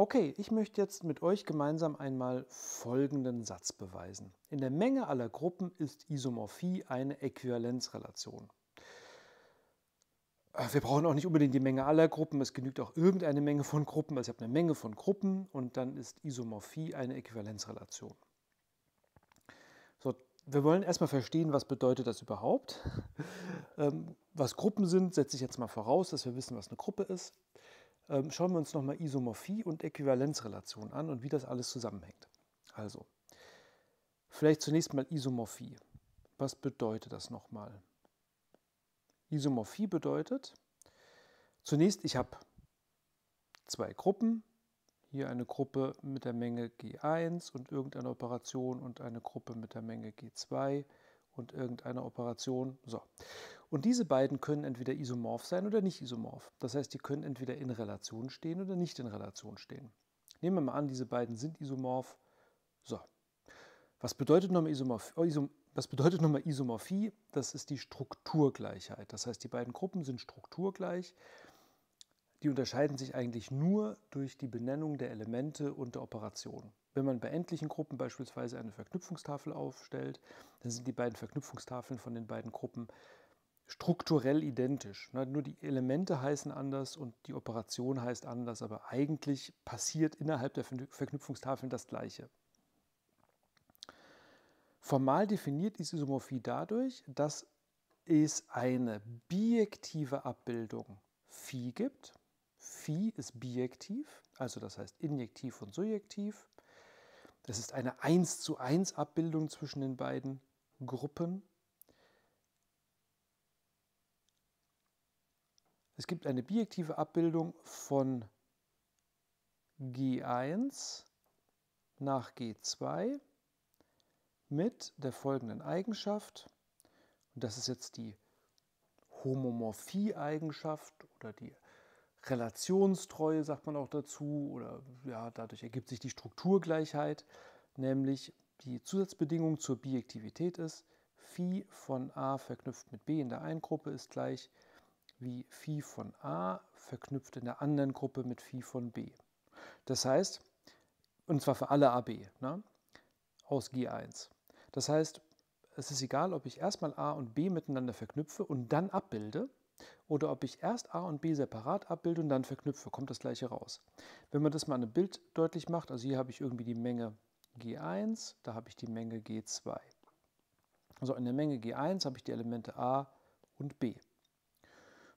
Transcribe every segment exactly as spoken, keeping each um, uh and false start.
Okay, ich möchte jetzt mit euch gemeinsam einmal folgenden Satz beweisen. In der Menge aller Gruppen ist Isomorphie eine Äquivalenzrelation. Wir brauchen auch nicht unbedingt die Menge aller Gruppen, es genügt auch irgendeine Menge von Gruppen, also ich habe eine Menge von Gruppen und dann ist Isomorphie eine Äquivalenzrelation. So, wir wollen erstmal verstehen, was bedeutet das überhaupt. Was Gruppen sind, setze ich jetzt mal voraus, dass wir wissen, was eine Gruppe ist. Schauen wir uns nochmal Isomorphie und Äquivalenzrelation an und wie das alles zusammenhängt. Also, vielleicht zunächst mal Isomorphie. Was bedeutet das nochmal? Isomorphie bedeutet, zunächst, ich habe zwei Gruppen. Hier eine Gruppe mit der Menge G eins und irgendeiner Operation und eine Gruppe mit der Menge G zwei und irgendeiner Operation. So. Und diese beiden können entweder isomorph sein oder nicht isomorph. Das heißt, die können entweder in Relation stehen oder nicht in Relation stehen. Nehmen wir mal an, diese beiden sind isomorph. So. Was bedeutet nochmal Isomorphie? Oh, Isom Was bedeutet nochmal Isomorphie? Das ist die Strukturgleichheit. Das heißt, die beiden Gruppen sind strukturgleich. Die unterscheiden sich eigentlich nur durch die Benennung der Elemente und der Operationen. Wenn man bei endlichen Gruppen beispielsweise eine Verknüpfungstafel aufstellt, dann sind die beiden Verknüpfungstafeln von den beiden Gruppen strukturell identisch. Nur die Elemente heißen anders und die Operation heißt anders, aber eigentlich passiert innerhalb der Verknüpfungstafeln das Gleiche. Formal definiert ist Isomorphie dadurch, dass es eine bijektive Abbildung Phi gibt. Phi ist bijektiv, also das heißt injektiv und surjektiv. Das ist eine eins zu eins Abbildung zwischen den beiden Gruppen. Es gibt eine bijektive Abbildung von G eins nach G zwei. Mit der folgenden Eigenschaft, und das ist jetzt die Homomorphie-Eigenschaft oder die Relationstreue, sagt man auch dazu, oder ja, dadurch ergibt sich die Strukturgleichheit, nämlich die Zusatzbedingung zur Bijektivität ist, Phi von A verknüpft mit B in der einen Gruppe ist gleich wie Phi von A verknüpft in der anderen Gruppe mit Phi von B. Das heißt, und zwar für alle A B, ne, aus G eins. Das heißt, es ist egal, ob ich erstmal A und B miteinander verknüpfe und dann abbilde oder ob ich erst A und B separat abbilde und dann verknüpfe, kommt das gleiche raus. Wenn man das mal an einem Bild deutlich macht, also hier habe ich irgendwie die Menge G eins, da habe ich die Menge G zwei. Also in der Menge G eins habe ich die Elemente A und B.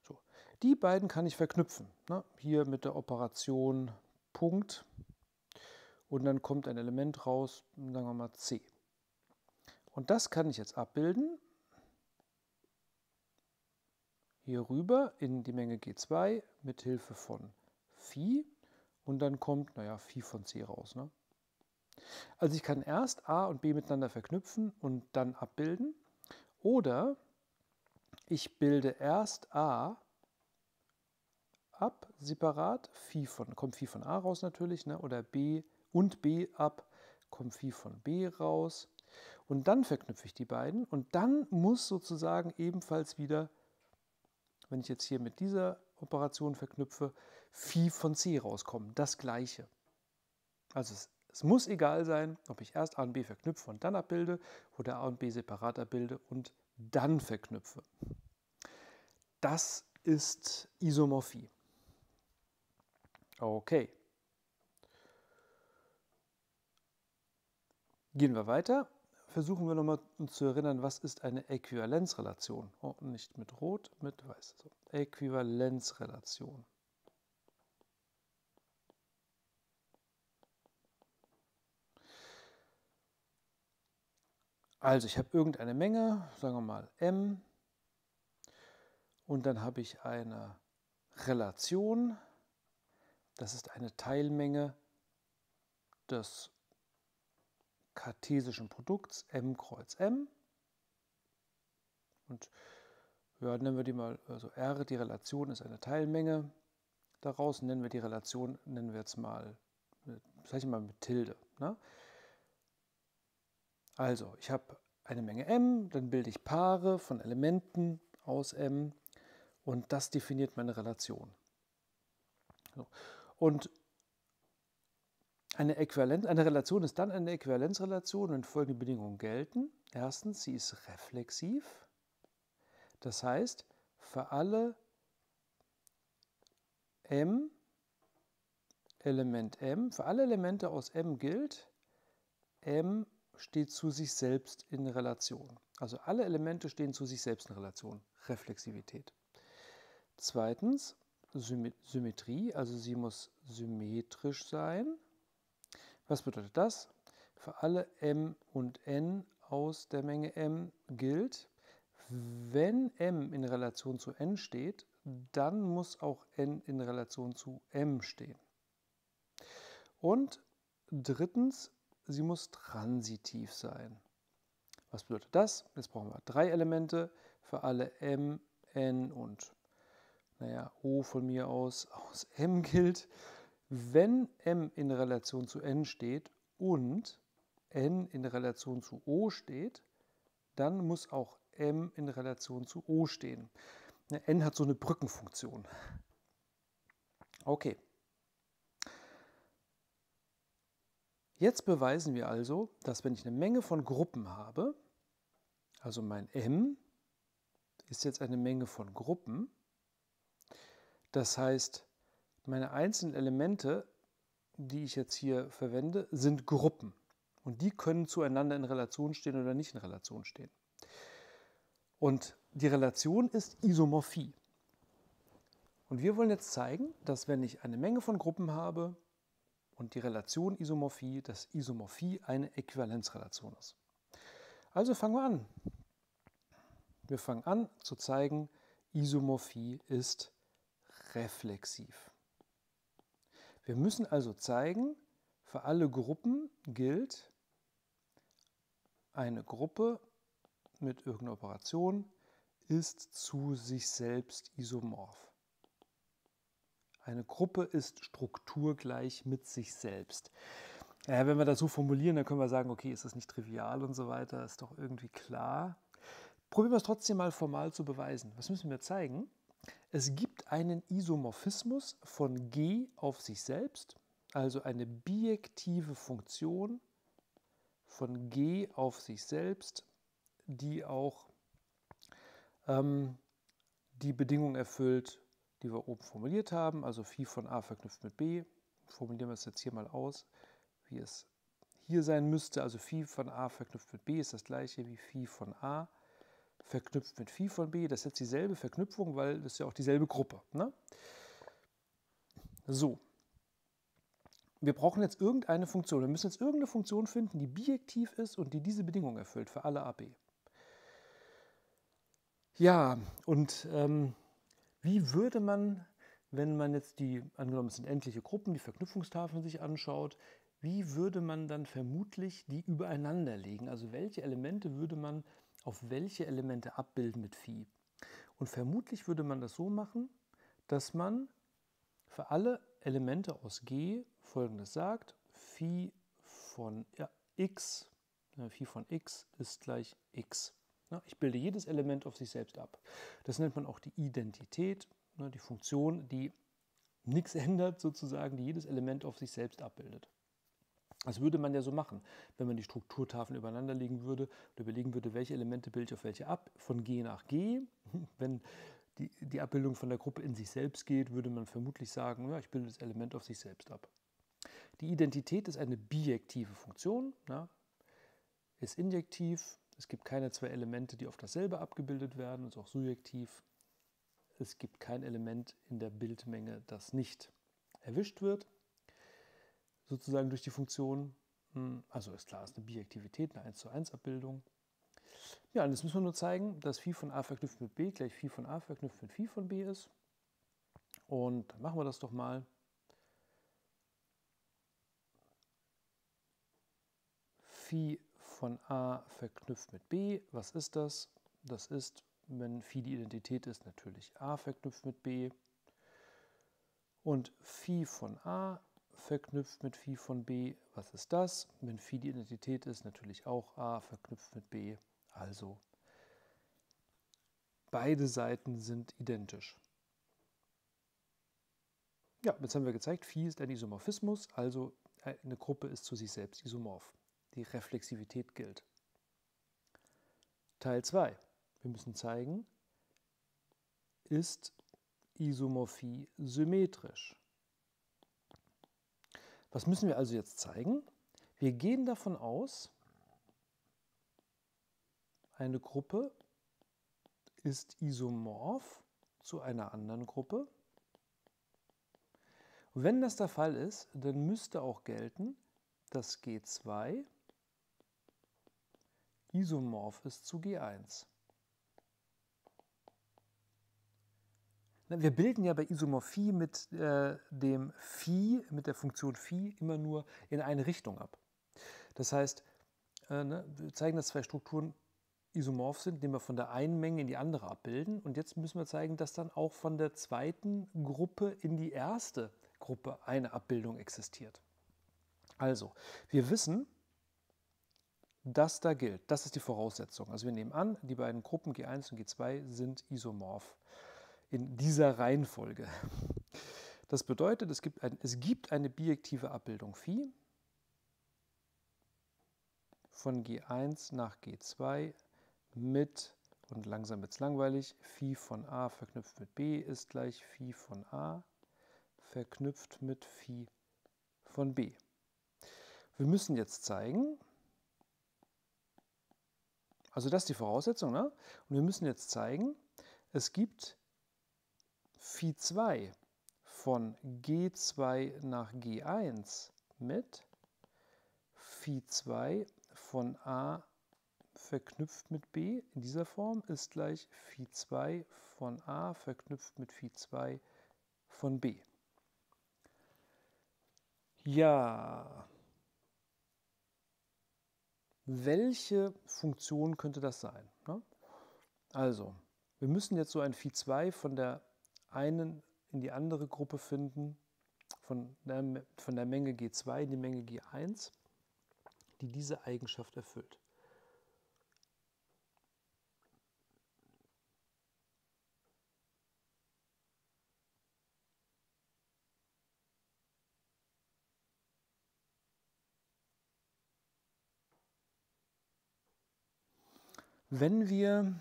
So, die beiden kann ich verknüpfen. Ne? Hier mit der Operation Punkt. Und dann kommt ein Element raus, sagen wir mal C. Und das kann ich jetzt abbilden, hier rüber in die Menge G zwei mit Hilfe von Phi. Und dann kommt, naja, Phi von C raus. Ne? Also ich kann erst A und B miteinander verknüpfen und dann abbilden. Oder ich bilde erst A ab, separat, Phi von, kommt Phi von A raus natürlich, ne? Oder B und B ab, kommt Phi von B raus und dann verknüpfe ich die beiden und dann muss sozusagen ebenfalls wieder, wenn ich jetzt hier mit dieser Operation verknüpfe, Phi von C rauskommen, das Gleiche. Also es, es muss egal sein, ob ich erst A und B verknüpfe und dann abbilde oder A und B separat abbilde und dann verknüpfe. Das ist Isomorphie. Okay. Gehen wir weiter, versuchen wir nochmal uns zu erinnern, was ist eine Äquivalenzrelation? Oh, nicht mit Rot, mit Weiß. So. Äquivalenzrelation. Also ich habe irgendeine Menge, sagen wir mal M, und dann habe ich eine Relation, das ist eine Teilmenge des kartesischen Produkts M kreuz M und ja, nennen wir die mal, also R, die Relation ist eine Teilmenge, daraus nennen wir die Relation, nennen wir jetzt mal, sag ich mal mit Tilde. Ne? Also ich habe eine Menge M, dann bilde ich Paare von Elementen aus M und das definiert meine Relation. So. Und Eine, Äquivalenz, eine Relation ist dann eine Äquivalenzrelation, wenn folgende Bedingungen gelten. Erstens, sie ist reflexiv. Das heißt, für alle m, Element m, für alle Elemente aus m gilt, m steht zu sich selbst in Relation. Also alle Elemente stehen zu sich selbst in Relation. Reflexivität. Zweitens, Symmetrie, also sie muss symmetrisch sein. Was bedeutet das? Für alle m und n aus der Menge m gilt, wenn m in Relation zu n steht, dann muss auch n in Relation zu m stehen. Und drittens, sie muss transitiv sein. Was bedeutet das? Jetzt brauchen wir drei Elemente für alle m, n und naja, o von mir aus aus m gilt, wenn m in Relation zu n steht und n in Relation zu o steht, dann muss auch m in Relation zu o stehen. N hat so eine Brückenfunktion. Okay. Jetzt beweisen wir also, dass wenn ich eine Menge von Gruppen habe, also mein m ist jetzt eine Menge von Gruppen, das heißt, meine einzelnen Elemente, die ich jetzt hier verwende, sind Gruppen. Und die können zueinander in Relation stehen oder nicht in Relation stehen. Und die Relation ist Isomorphie. Und wir wollen jetzt zeigen, dass wenn ich eine Menge von Gruppen habe und die Relation Isomorphie, dass Isomorphie eine Äquivalenzrelation ist. Also fangen wir an. Wir fangen an zu zeigen, Isomorphie ist reflexiv. Wir müssen also zeigen, für alle Gruppen gilt, eine Gruppe mit irgendeiner Operation ist zu sich selbst isomorph. Eine Gruppe ist strukturgleich mit sich selbst. Äh, wenn wir das so formulieren, dann können wir sagen, okay, ist das nicht trivial und so weiter, ist doch irgendwie klar. Probieren wir es trotzdem mal formal zu beweisen. Was müssen wir zeigen? Es gibt einen Isomorphismus von G auf sich selbst, also eine bijektive Funktion von G auf sich selbst, die auch ähm, die Bedingung erfüllt, die wir oben formuliert haben, also Phi von A verknüpft mit B. Formulieren wir es jetzt hier mal aus, wie es hier sein müsste. Also Phi von A verknüpft mit B ist das gleiche wie Phi von A verknüpft mit Phi von B. Das ist jetzt dieselbe Verknüpfung, weil das ist ja auch dieselbe Gruppe. Ne? So, wir brauchen jetzt irgendeine Funktion. Wir müssen jetzt irgendeine Funktion finden, die bijektiv ist und die diese Bedingung erfüllt für alle A B. Ja, und ähm, wie würde man, wenn man jetzt die, angenommen es sind endliche Gruppen, die Verknüpfungstafeln sich anschaut, wie würde man dann vermutlich die übereinander legen? Also welche Elemente würde man auf welche Elemente abbilden mit Phi. Und vermutlich würde man das so machen, dass man für alle Elemente aus G folgendes sagt, Phi von ja, x, Phi von x ist gleich x. Ich bilde jedes Element auf sich selbst ab. Das nennt man auch die Identität, die Funktion, die nichts ändert sozusagen, die jedes Element auf sich selbst abbildet. Das würde man ja so machen, wenn man die Strukturtafeln übereinander legen würde und überlegen würde, welche Elemente bilde ich auf welche ab, von G nach G. Wenn die, die Abbildung von der Gruppe in sich selbst geht, würde man vermutlich sagen, ja, ich bilde das Element auf sich selbst ab. Die Identität ist eine bijektive Funktion, ja, ist injektiv, es gibt keine zwei Elemente, die auf dasselbe abgebildet werden, ist auch surjektiv. Es gibt kein Element in der Bildmenge, das nicht erwischt wird. Sozusagen durch die Funktion, also ist klar, ist eine Bijektivität, eine eins zu eins Abbildung. Ja, und jetzt müssen wir nur zeigen, dass Phi von A verknüpft mit B gleich Phi von A verknüpft mit Phi von B ist. Und dann machen wir das doch mal. Phi von A verknüpft mit B, was ist das? Das ist, wenn Phi die Identität ist, natürlich A verknüpft mit B. Und Phi von A verknüpft mit Phi von B, was ist das? Wenn Phi die Identität ist, natürlich auch A verknüpft mit B, also beide Seiten sind identisch. Ja, jetzt haben wir gezeigt, Phi ist ein Isomorphismus, also eine Gruppe ist zu sich selbst isomorph. Die Reflexivität gilt. Teil zwei. Wir müssen zeigen, ist Isomorphie symmetrisch? Was müssen wir also jetzt zeigen? Wir gehen davon aus, eine Gruppe ist isomorph zu einer anderen Gruppe. Und wenn das der Fall ist, dann müsste auch gelten, dass G zwei isomorph ist zu G eins. Wir bilden ja bei Isomorphie mit äh, dem Phi, mit der Funktion Phi immer nur in eine Richtung ab. Das heißt, äh, ne, wir zeigen, dass zwei Strukturen isomorph sind, indem wir von der einen Menge in die andere abbilden. Und jetzt müssen wir zeigen, dass dann auch von der zweiten Gruppe in die erste Gruppe eine Abbildung existiert. Also, wir wissen, dass da gilt. Das ist die Voraussetzung. Also wir nehmen an, die beiden Gruppen G eins und G zwei sind isomorph. In dieser Reihenfolge. Das bedeutet, es gibt, ein, es gibt eine bijektive Abbildung Phi von G eins nach G zwei mit, und langsam wird es langweilig, Phi von A verknüpft mit B ist gleich Phi von A verknüpft mit Phi von B. Wir müssen jetzt zeigen, also das ist die Voraussetzung, ne? Und wir müssen jetzt zeigen, es gibt Phi zwei von G zwei nach G eins mit Phi zwei von A verknüpft mit B in dieser Form ist gleich Phi zwei von A verknüpft mit Phi zwei von B. Ja, welche Funktion könnte das sein? Also, wir müssen jetzt so ein Phi zwei von der einen in die andere Gruppe finden, von der, von der Menge G zwei in die Menge G eins, die diese Eigenschaft erfüllt. Wenn wir,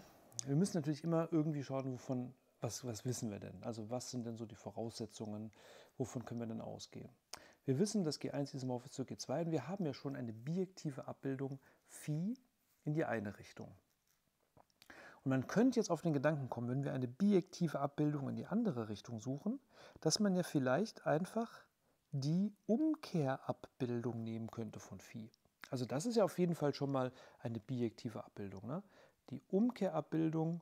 wir müssen natürlich immer irgendwie schauen, wovon Was, was wissen wir denn? Also was sind denn so die Voraussetzungen? Wovon können wir denn ausgehen? Wir wissen, dass G eins isomorph ist zu G zwei und wir haben ja schon eine bijektive Abbildung Phi in die eine Richtung. Und man könnte jetzt auf den Gedanken kommen, wenn wir eine bijektive Abbildung in die andere Richtung suchen, dass man ja vielleicht einfach die Umkehrabbildung nehmen könnte von Phi. Also das ist ja auf jeden Fall schon mal eine bijektive Abbildung, ne? Die Umkehrabbildung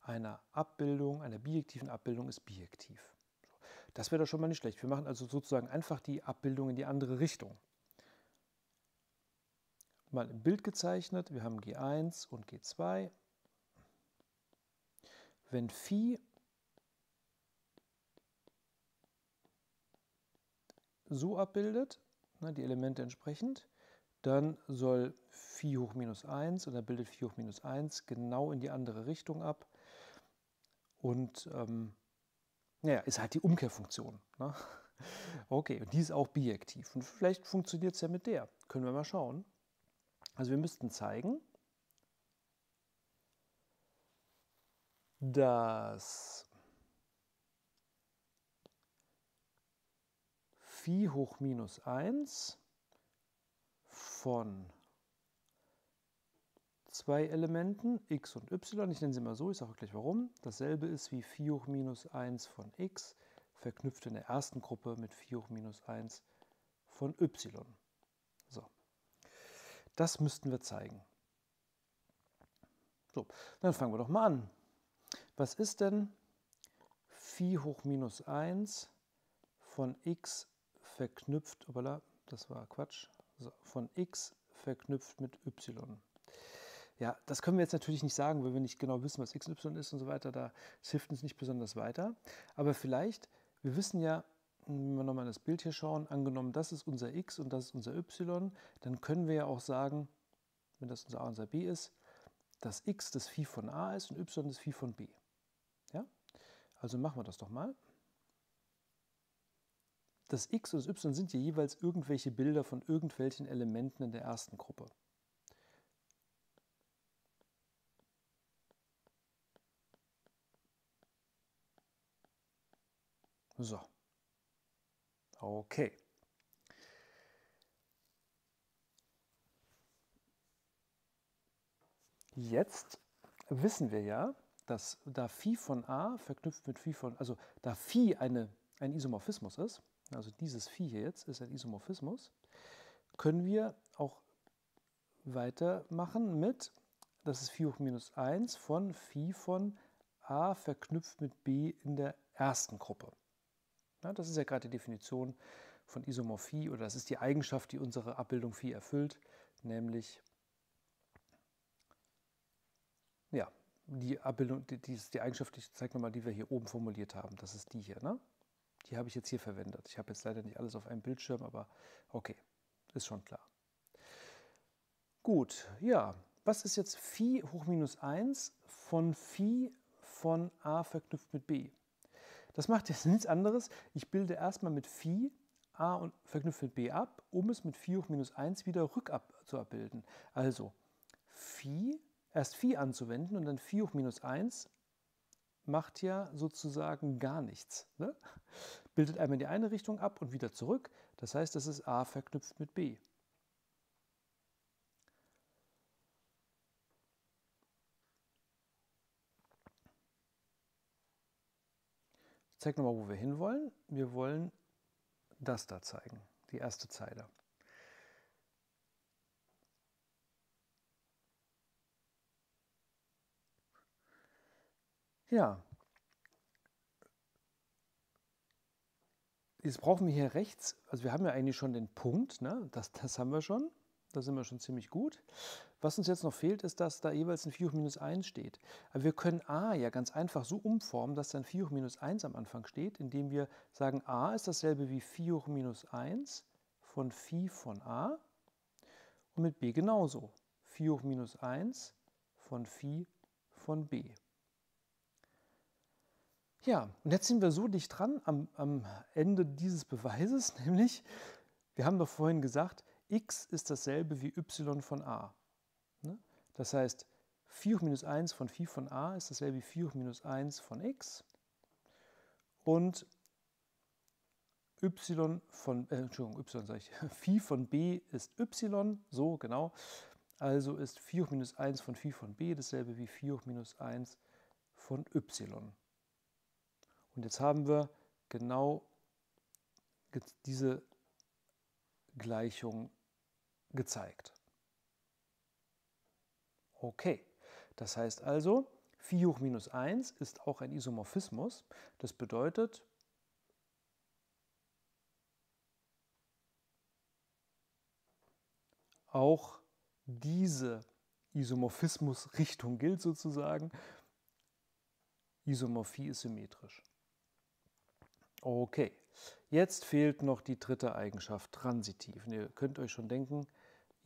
einer Abbildung, einer bijektiven Abbildung ist bijektiv. Das wäre doch schon mal nicht schlecht. Wir machen also sozusagen einfach die Abbildung in die andere Richtung. Mal im Bild gezeichnet, wir haben G eins und G zwei. Wenn Phi so abbildet, die Elemente entsprechend, dann soll Phi hoch minus eins, und dann bildet Phi hoch minus eins genau in die andere Richtung ab. Und ähm, naja, ist halt die Umkehrfunktion. Ne? Okay, und die ist auch bijektiv. Und vielleicht funktioniert es ja mit der. Können wir mal schauen. Also wir müssten zeigen, dass Phi hoch minus eins von zwei Elementen, x und y, ich nenne sie mal so, ich sage auch gleich warum, dasselbe ist wie Phi hoch minus eins von x, verknüpft in der ersten Gruppe mit Phi hoch minus eins von y. So, das müssten wir zeigen. So, dann fangen wir doch mal an. Was ist denn Phi hoch minus eins von x verknüpft, obala, das war Quatsch, so, von x verknüpft mit y? Ja, das können wir jetzt natürlich nicht sagen, weil wir nicht genau wissen, was x und y ist und so weiter. Da hilft uns nicht besonders weiter. Aber vielleicht, wir wissen ja, wenn wir nochmal in das Bild hier schauen, angenommen, das ist unser x und das ist unser y, dann können wir ja auch sagen, wenn das unser a und unser b ist, dass x das Phi von a ist und y das Phi von b. Ja? Also machen wir das doch mal. Das x und das y sind ja jeweils irgendwelche Bilder von irgendwelchen Elementen in der ersten Gruppe. So. Okay. Jetzt wissen wir ja, dass da Phi von A verknüpft mit Phi von, also da Phi eine, ein Isomorphismus ist, also dieses Phi hier jetzt ist ein Isomorphismus, können wir auch weitermachen mit, das ist Phi hoch minus eins von Phi von A verknüpft mit B in der ersten Gruppe. Ja, das ist ja gerade die Definition von Isomorphie, oder das ist die Eigenschaft, die unsere Abbildung Phi erfüllt, nämlich ja, die Abbildung, die, die ist die Eigenschaft, ich zeige nochmal, die wir hier oben formuliert haben, das ist die hier, ne? Die habe ich jetzt hier verwendet. Ich habe jetzt leider nicht alles auf einem Bildschirm, aber okay, ist schon klar. Gut, ja, was ist jetzt Phi hoch minus eins von Phi von A verknüpft mit B? Das macht jetzt nichts anderes. Ich bilde erstmal mit Phi A und verknüpft mit B ab, um es mit Phi hoch minus eins wieder rückab zu abbilden. Also Phi, erst Phi anzuwenden und dann Phi hoch minus eins macht ja sozusagen gar nichts. Ne? Bildet einmal in die eine Richtung ab und wieder zurück. Das heißt, das ist A verknüpft mit B. Ich zeige nochmal, wo wir hinwollen. Wir wollen das da zeigen, die erste Zeile. Ja, jetzt brauchen wir hier rechts, also wir haben ja eigentlich schon den Punkt, ne? das, das haben wir schon, da sind wir schon ziemlich gut. Was uns jetzt noch fehlt, ist, dass da jeweils ein Phi hoch minus eins steht. Aber wir können A ja ganz einfach so umformen, dass dann Phi hoch minus eins am Anfang steht, indem wir sagen, A ist dasselbe wie Phi hoch minus eins von Phi von A und mit B genauso. Phi hoch minus eins von Phi von B. Ja, und jetzt sind wir so dicht dran am, am Ende dieses Beweises, nämlich, wir haben doch vorhin gesagt, x ist dasselbe wie y von a. Ne? Das heißt, Phi hoch minus eins von Phi von a ist dasselbe wie Phi hoch minus eins von x und y von, äh, Entschuldigung, y sage ich, Phi von b ist y, so genau, also ist Phi hoch minus eins von Phi von b dasselbe wie Phi hoch minus eins von y. Und jetzt haben wir genau diese Gleichung gezeigt. Okay, das heißt also, Phi hoch minus eins ist auch ein Isomorphismus. Das bedeutet, auch diese Isomorphismusrichtung gilt sozusagen. Isomorphie ist symmetrisch. Okay, jetzt fehlt noch die dritte Eigenschaft, transitiv. Und ihr könnt euch schon denken,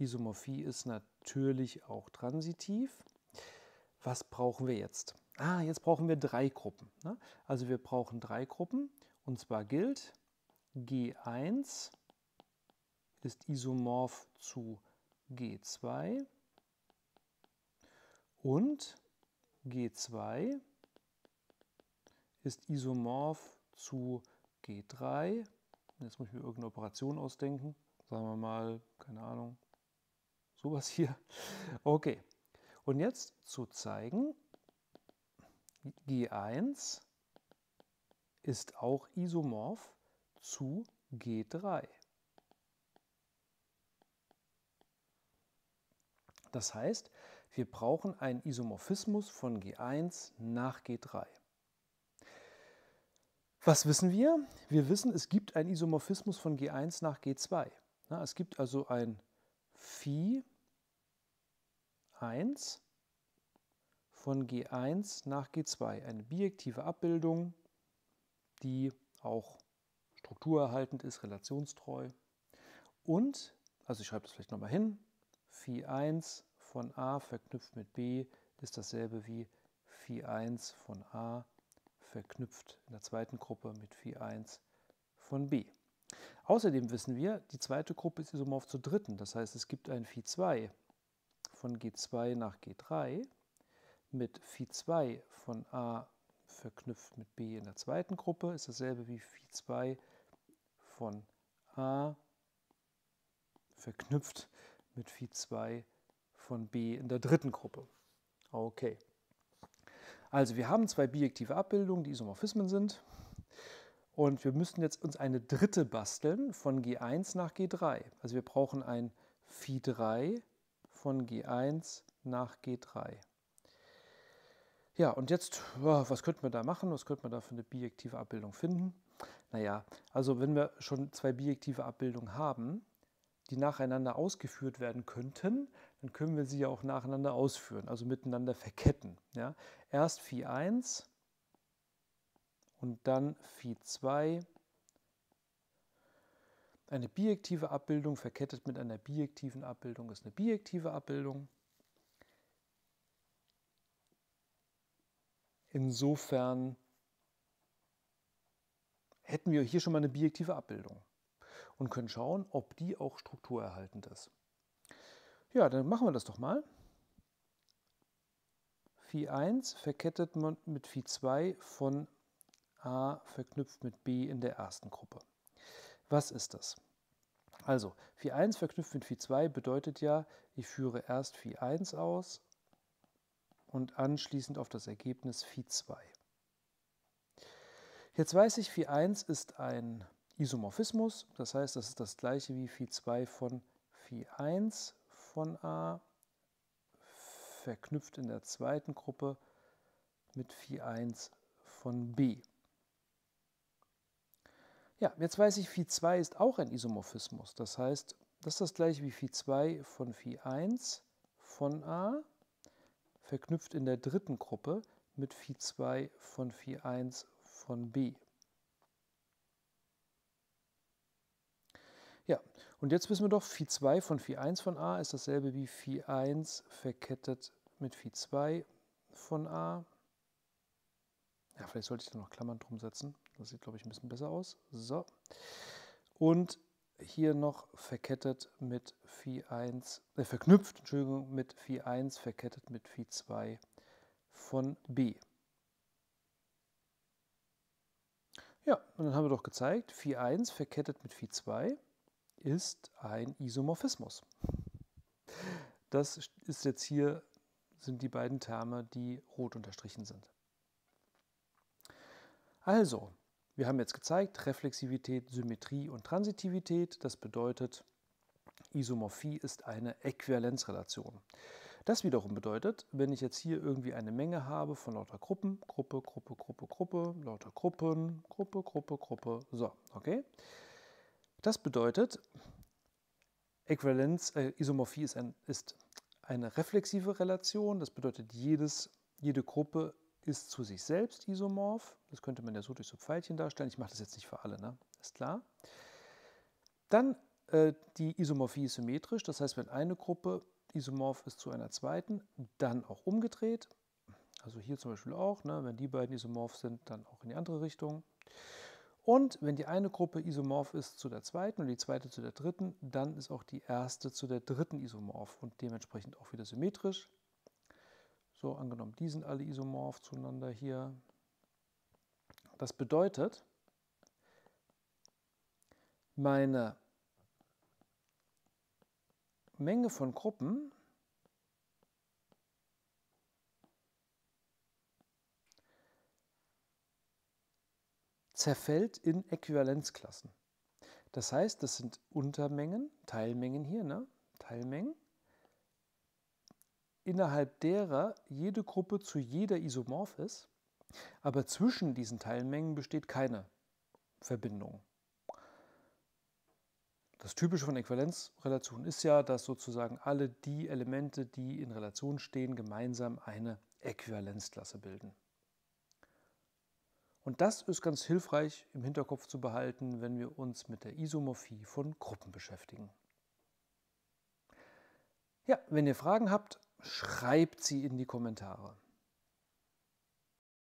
Isomorphie ist natürlich auch transitiv. Was brauchen wir jetzt? Ah, jetzt brauchen wir drei Gruppen. Ne? Also wir brauchen drei Gruppen und zwar gilt, G eins ist isomorph zu G zwei und G zwei ist isomorph zu G drei, jetzt muss ich mir irgendeine Operation ausdenken, sagen wir mal, keine Ahnung, sowas hier. Okay, und jetzt zu zeigen, G eins ist auch isomorph zu G drei. Das heißt, wir brauchen einen Isomorphismus von G eins nach G drei. Was wissen wir? Wir wissen, es gibt einen Isomorphismus von G eins nach G zwei. Es gibt also ein Phi eins von G eins nach G zwei, eine bijektive Abbildung, die auch strukturerhaltend ist, relationstreu. Und, also ich schreibe das vielleicht nochmal hin, Phi eins von A verknüpft mit B ist dasselbe wie Phi eins von A verknüpft in der zweiten Gruppe mit Phi eins von B. Außerdem wissen wir, die zweite Gruppe ist isomorph zur dritten. Das heißt, es gibt ein Phi zwei von G zwei nach G drei mit Phi zwei von A verknüpft mit B in der zweiten Gruppe. Ist dasselbe wie Phi zwei von A verknüpft mit Phi zwei von B in der dritten Gruppe. Okay. Also wir haben zwei bijektive Abbildungen, die Isomorphismen sind. Und wir müssen jetzt uns eine dritte basteln von G eins nach G drei. Also wir brauchen ein Phi drei von G eins nach G drei. Ja, und jetzt, was könnten wir da machen? Was könnten wir da für eine bijektive Abbildung finden? Naja, also wenn wir schon zwei bijektive Abbildungen haben, die nacheinander ausgeführt werden könnten, dann können wir sie ja auch nacheinander ausführen, also miteinander verketten. Ja? Erst Phi eins und dann Phi zwei. Eine bijektive Abbildung verkettet mit einer bijektiven Abbildung ist eine bijektive Abbildung. Insofern hätten wir hier schon mal eine bijektive Abbildung und können schauen, ob die auch strukturerhaltend ist. Ja, dann machen wir das doch mal. Phi eins verkettet man mit Phi zwei von A verknüpft mit B in der ersten Gruppe. Was ist das? Also, Phi eins verknüpft mit Phi zwei bedeutet ja, ich führe erst Phi eins aus und anschließend auf das Ergebnis Phi zwei. Jetzt weiß ich, Phi eins ist ein Isomorphismus, das heißt, das ist das gleiche wie Phi zwei von Phi eins von A, verknüpft in der zweiten Gruppe mit Phi eins von B. Ja, jetzt weiß ich, Phi zwei ist auch ein Isomorphismus, das heißt, das ist das gleiche wie Phi zwei von Phi eins von A, verknüpft in der dritten Gruppe mit Phi zwei von Phi eins von B. Ja, und jetzt wissen wir doch, Phi zwei von Phi eins von A ist dasselbe wie Phi eins verkettet mit Phi zwei von A. Ja, vielleicht sollte ich da noch Klammern drum setzen. Das sieht, glaube ich, ein bisschen besser aus. So. Und hier noch verkettet mit Phi eins, äh, verknüpft, Entschuldigung, mit Phi eins verkettet mit Phi zwei von B. Ja, und dann haben wir doch gezeigt, Phi eins verkettet mit Phi zwei ist ein Isomorphismus. Das ist jetzt hier, sind die beiden Terme, die rot unterstrichen sind. Also, wir haben jetzt gezeigt, Reflexivität, Symmetrie und Transitivität. Das bedeutet, Isomorphie ist eine Äquivalenzrelation. Das wiederum bedeutet, wenn ich jetzt hier irgendwie eine Menge habe von lauter Gruppen, Gruppe, Gruppe, Gruppe, Gruppe, lauter Gruppen, Gruppe, Gruppe, Gruppe, so, okay? Das bedeutet, Äquivalenz, äh, Isomorphie ist, ein, ist eine reflexive Relation. Das bedeutet, jedes, jede Gruppe ist zu sich selbst isomorph. Das könnte man ja so durch so Pfeilchen darstellen. Ich mache das jetzt nicht für alle, ne? Ist klar. Dann äh, die Isomorphie ist symmetrisch. Das heißt, wenn eine Gruppe isomorph ist zu einer zweiten, dann auch umgedreht. Also hier zum Beispiel auch, ne? Wenn die beiden isomorph sind, dann auch in die andere Richtung. Und wenn die eine Gruppe isomorph ist zu der zweiten und die zweite zu der dritten, dann ist auch die erste zu der dritten isomorph und dementsprechend auch wieder symmetrisch. So, angenommen, die sind alle isomorph zueinander hier. Das bedeutet, meine Menge von Gruppen zerfällt in Äquivalenzklassen. Das heißt, das sind Untermengen, Teilmengen hier, ne? Teilmengen, innerhalb derer jede Gruppe zu jeder isomorph ist, aber zwischen diesen Teilmengen besteht keine Verbindung. Das Typische von Äquivalenzrelationen ist ja, dass sozusagen alle die Elemente, die in Relation stehen, gemeinsam eine Äquivalenzklasse bilden. Und das ist ganz hilfreich im Hinterkopf zu behalten, wenn wir uns mit der Isomorphie von Gruppen beschäftigen. Ja, wenn ihr Fragen habt, schreibt sie in die Kommentare.